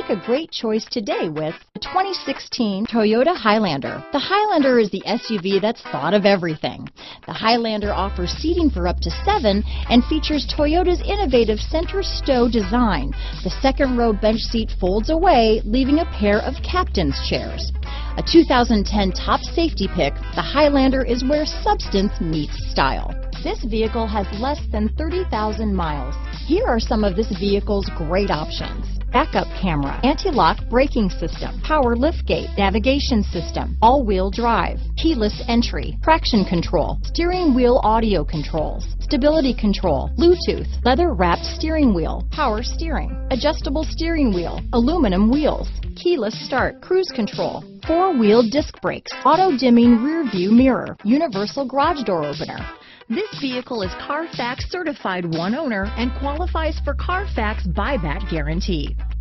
Make a great choice today with the 2016 Toyota Highlander. The Highlander is the SUV that's thought of everything. The Highlander offers seating for up to 7 and features Toyota's innovative center stow design. The second row bench seat folds away, leaving a pair of captain's chairs. A 2010 top safety pick, the Highlander is where substance meets style. This vehicle has less than 30,000 miles. Here are some of this vehicle's great options: backup camera, anti-lock braking system, power liftgate, navigation system, all-wheel drive, keyless entry, traction control, steering wheel audio controls, stability control, Bluetooth, leather-wrapped steering wheel, power steering, adjustable steering wheel, aluminum wheels, keyless start, cruise control, four-wheel disc brakes, auto-dimming rear-view mirror, universal garage door opener. This vehicle is Carfax certified one owner and qualifies for Carfax buyback guarantee.